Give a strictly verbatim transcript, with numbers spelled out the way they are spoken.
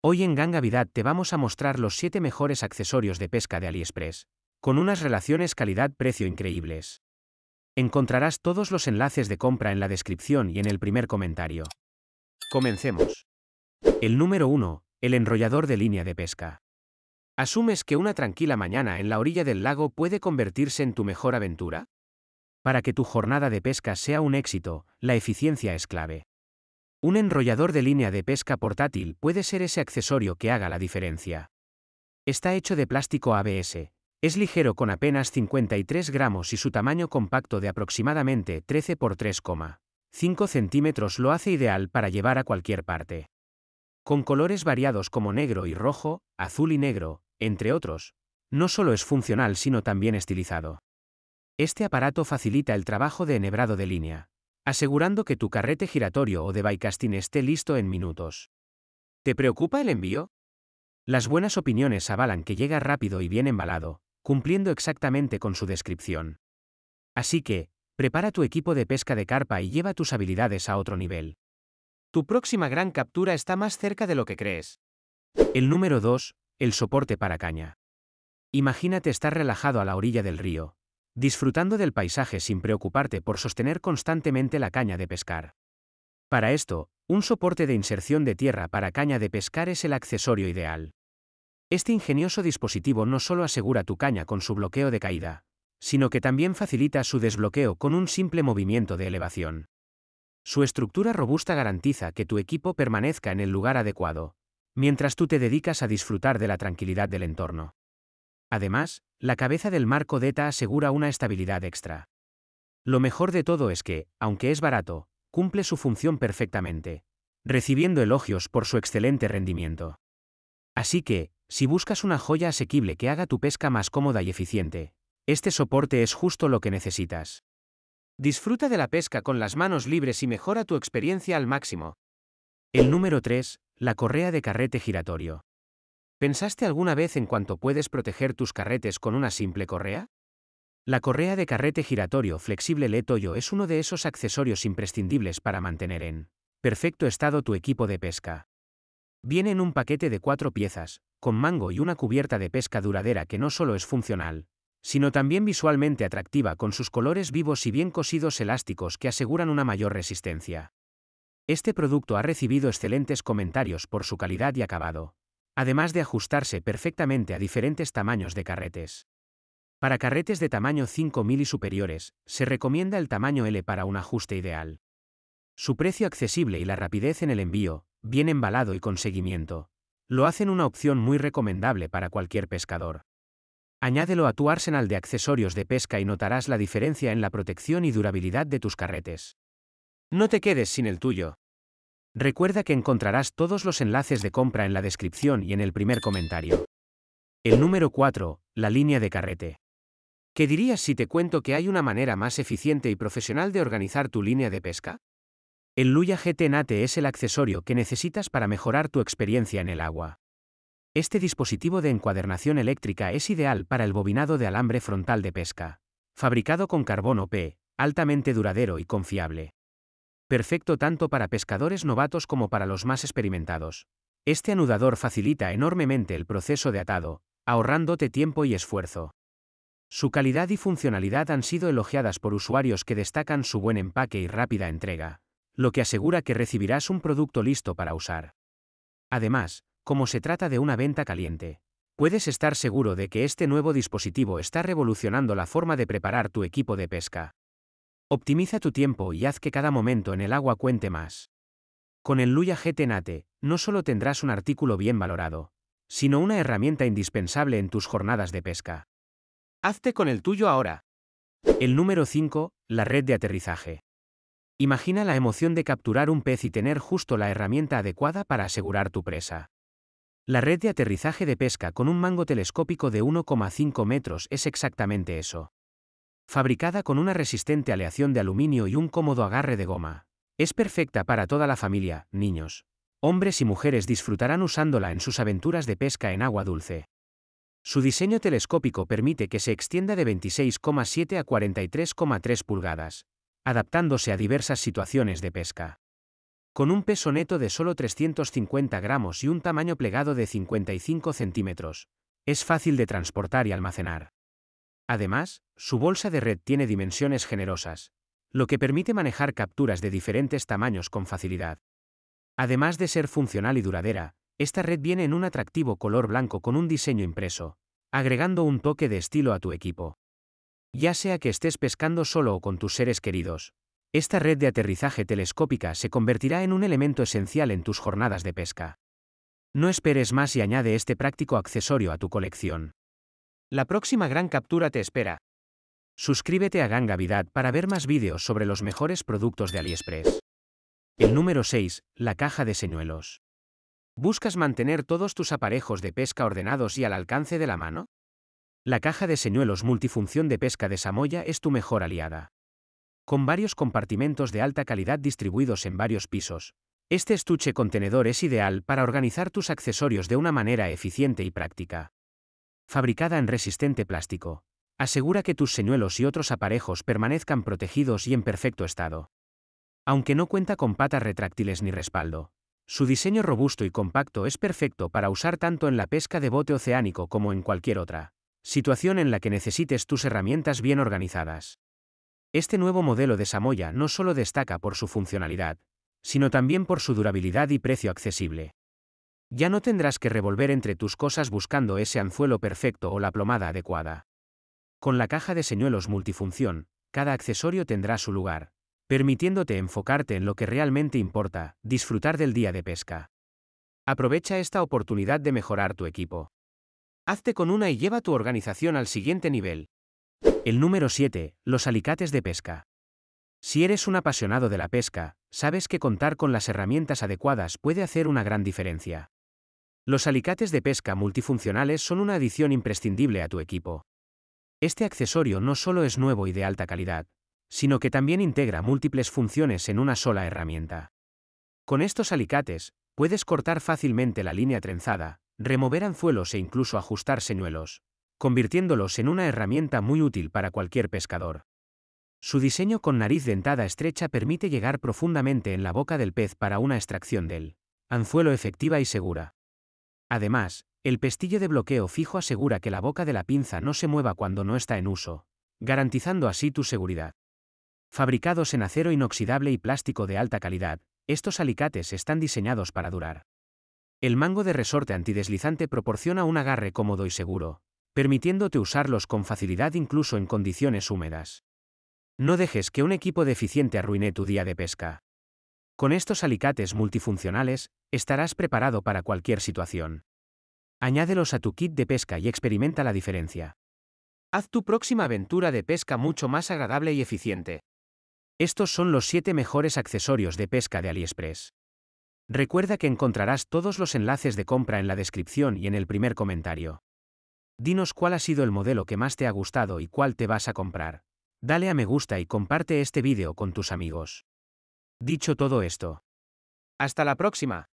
Hoy en GangaVidad te vamos a mostrar los siete mejores accesorios de pesca de AliExpress, con unas relaciones calidad-precio increíbles. Encontrarás todos los enlaces de compra en la descripción y en el primer comentario. Comencemos. El número uno, el enrollador de línea de pesca. ¿Asumes que una tranquila mañana en la orilla del lago puede convertirse en tu mejor aventura? Para que tu jornada de pesca sea un éxito, la eficiencia es clave. Un enrollador de línea de pesca portátil puede ser ese accesorio que haga la diferencia. Está hecho de plástico A B S, es ligero con apenas cincuenta y tres gramos y su tamaño compacto de aproximadamente trece por tres coma cinco centímetros lo hace ideal para llevar a cualquier parte. Con colores variados como negro y rojo, azul y negro, entre otros, no solo es funcional sino también estilizado. Este aparato facilita el trabajo de enhebrado de línea, asegurando que tu carrete giratorio o de baitcasting esté listo en minutos. ¿Te preocupa el envío? Las buenas opiniones avalan que llega rápido y bien embalado, cumpliendo exactamente con su descripción. Así que, prepara tu equipo de pesca de carpa y lleva tus habilidades a otro nivel. Tu próxima gran captura está más cerca de lo que crees. El número dos, el soporte para caña. Imagínate estar relajado a la orilla del río, disfrutando del paisaje sin preocuparte por sostener constantemente la caña de pescar. Para esto, un soporte de inserción de tierra para caña de pescar es el accesorio ideal. Este ingenioso dispositivo no solo asegura tu caña con su bloqueo de caída, sino que también facilita su desbloqueo con un simple movimiento de elevación. Su estructura robusta garantiza que tu equipo permanezca en el lugar adecuado, mientras tú te dedicas a disfrutar de la tranquilidad del entorno. Además, la cabeza del marco Deta asegura una estabilidad extra. Lo mejor de todo es que, aunque es barato, cumple su función perfectamente, recibiendo elogios por su excelente rendimiento. Así que, si buscas una joya asequible que haga tu pesca más cómoda y eficiente, este soporte es justo lo que necesitas. Disfruta de la pesca con las manos libres y mejora tu experiencia al máximo. El número tres, la correa de carrete giratorio. ¿Pensaste alguna vez en cuánto puedes proteger tus carretes con una simple correa? La correa de carrete giratorio flexible Letoyo es uno de esos accesorios imprescindibles para mantener en perfecto estado tu equipo de pesca. Viene en un paquete de cuatro piezas, con mango y una cubierta de pesca duradera que no solo es funcional, sino también visualmente atractiva con sus colores vivos y bien cosidos elásticos que aseguran una mayor resistencia. Este producto ha recibido excelentes comentarios por su calidad y acabado, además de ajustarse perfectamente a diferentes tamaños de carretes. Para carretes de tamaño cinco milímetros y superiores, se recomienda el tamaño L para un ajuste ideal. Su precio accesible y la rapidez en el envío, bien embalado y con seguimiento, lo hacen una opción muy recomendable para cualquier pescador. Añádelo a tu arsenal de accesorios de pesca y notarás la diferencia en la protección y durabilidad de tus carretes. No te quedes sin el tuyo. Recuerda que encontrarás todos los enlaces de compra en la descripción y en el primer comentario. El número cuatro, la línea de carrete. ¿Qué dirías si te cuento que hay una manera más eficiente y profesional de organizar tu línea de pesca? El Luya G T Nate es el accesorio que necesitas para mejorar tu experiencia en el agua. Este dispositivo de encuadernación eléctrica es ideal para el bobinado de alambre frontal de pesca, fabricado con carbono P, altamente duradero y confiable. Perfecto tanto para pescadores novatos como para los más experimentados. Este anudador facilita enormemente el proceso de atado, ahorrándote tiempo y esfuerzo. Su calidad y funcionalidad han sido elogiadas por usuarios que destacan su buen empaque y rápida entrega, lo que asegura que recibirás un producto listo para usar. Además, como se trata de una venta caliente, puedes estar seguro de que este nuevo dispositivo está revolucionando la forma de preparar tu equipo de pesca. Optimiza tu tiempo y haz que cada momento en el agua cuente más. Con el Luya G T Nate, no solo tendrás un artículo bien valorado, sino una herramienta indispensable en tus jornadas de pesca. Hazte con el tuyo ahora. El número cinco, la red de aterrizaje. Imagina la emoción de capturar un pez y tener justo la herramienta adecuada para asegurar tu presa. La red de aterrizaje de pesca con un mango telescópico de uno coma cinco metros es exactamente eso. Fabricada con una resistente aleación de aluminio y un cómodo agarre de goma, es perfecta para toda la familia. Niños, hombres y mujeres disfrutarán usándola en sus aventuras de pesca en agua dulce. Su diseño telescópico permite que se extienda de veintiséis coma siete a cuarenta y tres coma tres pulgadas, adaptándose a diversas situaciones de pesca. con un peso neto de solo trescientos cincuenta gramos y un tamaño plegado de cincuenta y cinco centímetros. Es fácil de transportar y almacenar. Además, su bolsa de red tiene dimensiones generosas, lo que permite manejar capturas de diferentes tamaños con facilidad. Además de ser funcional y duradera, esta red viene en un atractivo color blanco con un diseño impreso, agregando un toque de estilo a tu equipo. Ya sea que estés pescando solo o con tus seres queridos, esta red de aterrizaje telescópica se convertirá en un elemento esencial en tus jornadas de pesca. No esperes más y añade este práctico accesorio a tu colección. La próxima gran captura te espera. Suscríbete a GangaVidad para ver más vídeos sobre los mejores productos de AliExpress. El número seis. La caja de señuelos. ¿Buscas mantener todos tus aparejos de pesca ordenados y al alcance de la mano? La caja de señuelos multifunción de pesca de Samoya es tu mejor aliada. Con varios compartimentos de alta calidad distribuidos en varios pisos, este estuche contenedor es ideal para organizar tus accesorios de una manera eficiente y práctica. Fabricada en resistente plástico, asegura que tus señuelos y otros aparejos permanezcan protegidos y en perfecto estado. Aunque no cuenta con patas retráctiles ni respaldo, su diseño robusto y compacto es perfecto para usar tanto en la pesca de bote oceánico como en cualquier otra situación en la que necesites tus herramientas bien organizadas. Este nuevo modelo de Samoya no solo destaca por su funcionalidad, sino también por su durabilidad y precio accesible. Ya no tendrás que revolver entre tus cosas buscando ese anzuelo perfecto o la plomada adecuada. Con la caja de señuelos multifunción, cada accesorio tendrá su lugar, permitiéndote enfocarte en lo que realmente importa, disfrutar del día de pesca. Aprovecha esta oportunidad de mejorar tu equipo. Hazte con una y lleva tu organización al siguiente nivel. El número siete. Los alicates de pesca. Si eres un apasionado de la pesca, sabes que contar con las herramientas adecuadas puede hacer una gran diferencia. Los alicates de pesca multifuncionales son una adición imprescindible a tu equipo. Este accesorio no solo es nuevo y de alta calidad, sino que también integra múltiples funciones en una sola herramienta. Con estos alicates, puedes cortar fácilmente la línea trenzada, remover anzuelos e incluso ajustar señuelos, convirtiéndolos en una herramienta muy útil para cualquier pescador. Su diseño con nariz dentada estrecha permite llegar profundamente en la boca del pez para una extracción del anzuelo efectiva y segura. Además, el pestillo de bloqueo fijo asegura que la boca de la pinza no se mueva cuando no está en uso, garantizando así tu seguridad. Fabricados en acero inoxidable y plástico de alta calidad, estos alicates están diseñados para durar. El mango de resorte antideslizante proporciona un agarre cómodo y seguro, permitiéndote usarlos con facilidad incluso en condiciones húmedas. No dejes que un equipo deficiente arruine tu día de pesca. Con estos alicates multifuncionales, estarás preparado para cualquier situación. Añádelos a tu kit de pesca y experimenta la diferencia. Haz tu próxima aventura de pesca mucho más agradable y eficiente. Estos son los siete mejores accesorios de pesca de AliExpress. Recuerda que encontrarás todos los enlaces de compra en la descripción y en el primer comentario. Dinos cuál ha sido el modelo que más te ha gustado y cuál te vas a comprar. Dale a me gusta y comparte este vídeo con tus amigos. Dicho todo esto, ¡hasta la próxima!